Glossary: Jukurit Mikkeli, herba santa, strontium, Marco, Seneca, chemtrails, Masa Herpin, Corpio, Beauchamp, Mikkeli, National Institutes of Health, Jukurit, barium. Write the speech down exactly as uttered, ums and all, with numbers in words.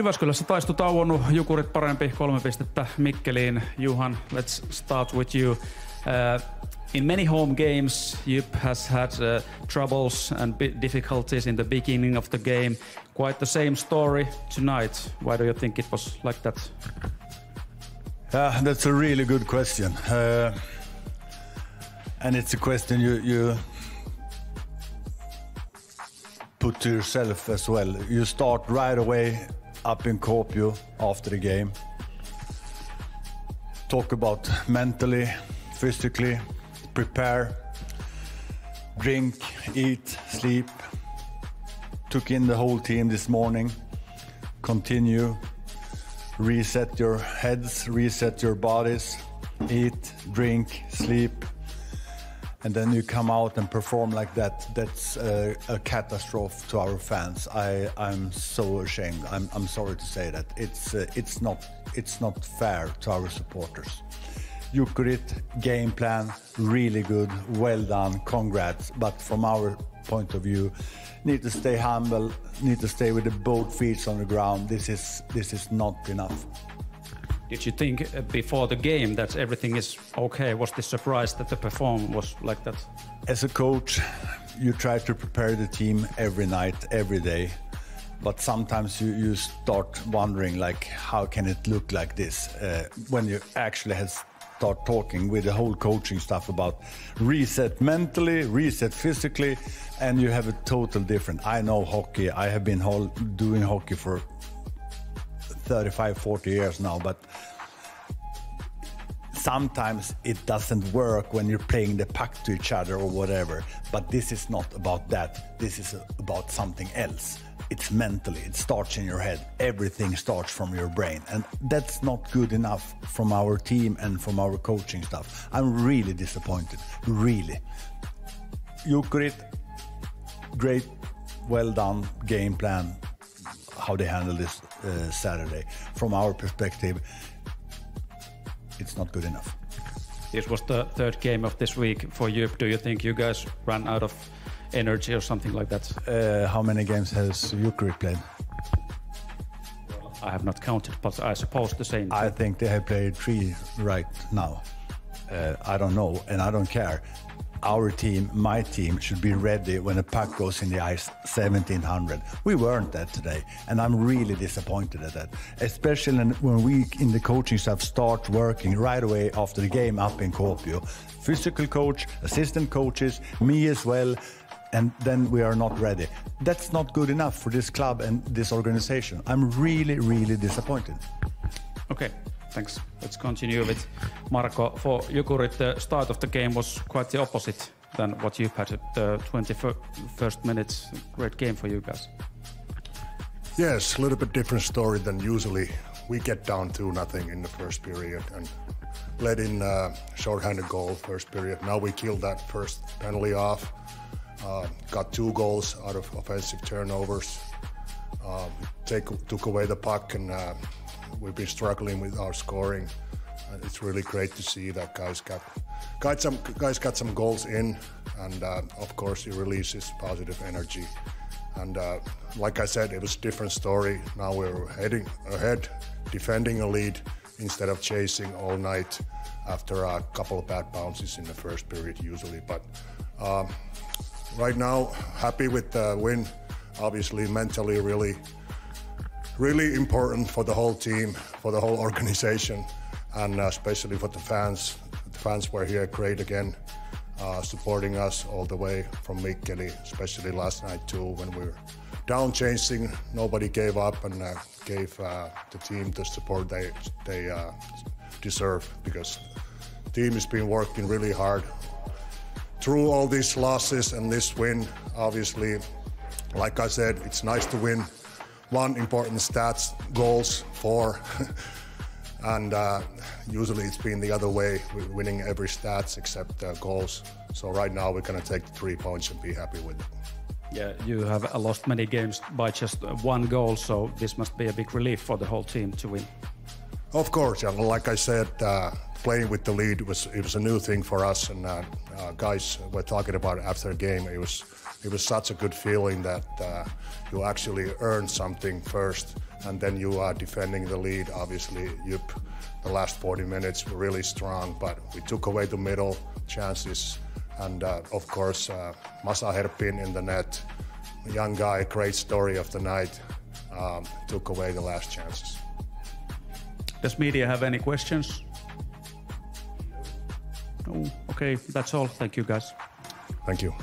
Jyväskylässä Taistu tauonnut, Jukurit parempi, kolme pistettä Mikkeliin. Juhan, let's start with you. Uh, in many home games, Jupp has had uh, troubles and difficulties in the beginning of the game. Quite the same story tonight. Why do you think it was like that? Uh, that's a really good question. Uh, and it's a question you... you put to yourself as well. You start right away up in Corpio after the game. Talk about mentally, physically, prepare, drink, eat, sleep. Took in the whole team this morning. Continue, reset your heads, reset your bodies, eat, drink, sleep. And then you come out and perform like that. That's a, a catastrophe to our fans. I, I'm so ashamed. I'm, I'm sorry to say that. It's, uh, it's, not, it's not fair to our supporters. Jukurit, game plan, really good. Well done, congrats. But from our point of view, need to stay humble, need to stay with the both feet on the ground. This is, this is not enough. Did you think before the game that everything is okay? Was the surprise that the performance was like that? As a coach, you try to prepare the team every night, every day. But sometimes you, you start wondering, like, how can it look like this? Uh, when you actually has start talking with the whole coaching stuff about reset mentally, reset physically, and you have a total different. I know hockey. I have been doing hockey for thirty-five, forty years now, but sometimes it doesn't work when you're playing the puck to each other or whatever. But this is not about that. This is about something else. It's mentally, it starts in your head. Everything starts from your brain. And that's not good enough from our team and from our coaching staff. I'm really disappointed, really. Jukurit, great, well done game plan, how they handle this uh, Saturday. From our perspective, it's not good enough. This was the third game of this week for you. Do you think you guys ran out of energy or something like that? Uh, how many games has Jukurit played? I have not counted, but I suppose the same. I think they have played three right now. Uh, I don't know, and I don't care. Our team, my team, should be ready when a puck goes in the ice seventeen hundred. We weren't that today, and I'm really disappointed at that. Especially when we in the coaching staff start working right away after the game up in Corpio. Physical coach, assistant coaches, me as well, and then we are not ready. That's not good enough for this club and this organization. I'm really, really disappointed. Okay. Thanks. Let's continue with Marco. For Jukurit, the start of the game was quite the opposite than what you had at the twenty-first minute. Great game for you guys. Yes, a little bit different story than usually. We get down to nothing in the first period and let in a shorthanded goal first period. Now we killed that first penalty off. Uh, got two goals out of offensive turnovers. Uh, take, took away the puck and... Uh, We've been struggling with our scoring. And it's really great to see that guys got, got some guys got some goals in, and uh, of course it releases positive energy. And uh, like I said, it was a different story. Now we're heading ahead, defending a lead instead of chasing all night after a couple of bad bounces in the first period usually. But um, right now, happy with the win. Obviously, mentally really. Really important for the whole team, for the whole organization, and especially for the fans. The fans were here great again, uh, supporting us all the way from Mikkeli, especially last night too, when we were down chasing. Nobody gave up and uh, gave uh, the team the support they, they uh, deserve, because the team has been working really hard through all these losses and this win. Obviously, like I said, it's nice to win. One important stats, goals, four. And uh, usually it's been the other way. We're winning every stats except uh, goals. So right now we're going to take the three points and be happy with it. Yeah, you have lost many games by just one goal, so this must be a big relief for the whole team to win. Of course, and like I said, uh, playing with the lead, was it was a new thing for us. And uh, uh, guys were talking about it after the game. It was it was such a good feeling that uh, you actually earn something first, and then you are defending the lead. Obviously, Jupp, the last forty minutes were really strong, but we took away the middle chances. And uh, of course, uh, Masa Herpin in the net, young guy, great story of the night, um, took away the last chances. Does media have any questions? No? Okay, that's all. Thank you, guys. Thank you.